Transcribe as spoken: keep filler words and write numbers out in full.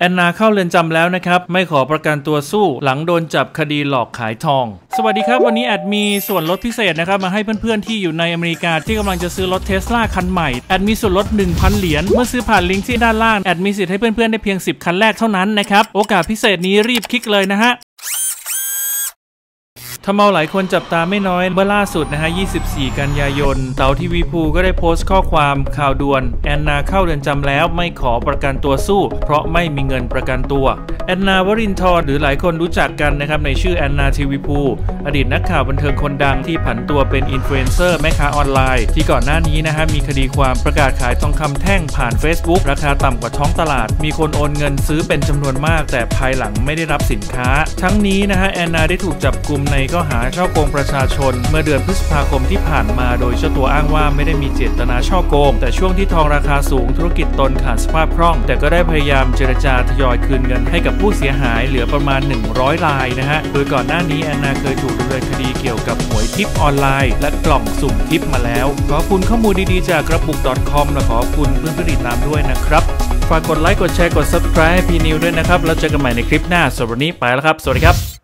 แอนนาเข้าเรือนจำแล้วนะครับไม่ขอประกันตัวสู้หลังโดนจับคดีหลอกขายทองสวัสดีครับวันนี้แอดมีส่วนลดพิเศษนะครับมาให้เพื่อนๆที่อยู่ในอเมริกาที่กำลังจะซื้อรถเทสลาคันใหม่แอดมีส่วนลด หนึ่งพัน เหรียญเมื่อซื้อผ่านลิงก์ที่ด้านล่างแอดมีสิทธิ์ให้เพื่อนๆได้เพียงสิบคันแรกเท่านั้นนะครับโอกาสพิเศษนี้รีบคลิกเลยนะฮะทำเอาหลายคนจับตาไม่น้อยเมื่อล่าสุดนะฮะยี่สิบสี่กันยายนเต่าทีวีภูก็ได้โพสต์ข้อความข่าวด่วนแอนนาเข้าเรือนจำแล้วไม่ขอประกันตัวสู้เพราะไม่มีเงินประกันตัวแอนนาวรินทร์หรือหลายคนรู้จักกันนะครับในชื่อแอนนาทีวีภูอดีตนักข่าวบันเทิงคนดังที่ผันตัวเป็นอินฟลูเอนเซอร์แม่ค้าออนไลน์ที่ก่อนหน้านี้นะฮะมีคดีความประกาศขายทองคำแท่งผ่าน Facebook ราคาต่ำกว่าท้องตลาดมีคนโอนเงินซื้อเป็นจำนวนมากแต่ภายหลังไม่ได้รับสินค้าทั้งนี้นะฮะแอนนาได้ถูกจับกุมในก็หาช่อโกงประชาชนเมื่อเดือนพฤษภาคมที่ผ่านมาโดยเจ้าตัวอ้างว่าไม่ได้มีเจตนาช่อโกงแต่ช่วงที่ทองราคาสูงธุรกิจตนขาดสภาพคล่องแต่ก็ได้พยายามเจรจาทยอยคืนเงินให้กับผู้เสียหายเหลือประมาณหนึ่งร้อยรายนะฮะโดยก่อนหน้านี้แอนนาเคยถูกดำเนินคดีเกี่ยวกับหวยทิปออนไลน์และกล่องสุ่มทิปมาแล้วขอบคุณข้อมูลดีๆจากกระปุก .com และขอบคุณเพื่อนๆติดตามด้วยนะครับฝากกดไลค์กดแชร์กด Subscribe ให้พีนิวด้วยนะครับแล้วเจอกันใหม่ในคลิปหน้าสวัสดีไปแล้วครับสวัสดีครับ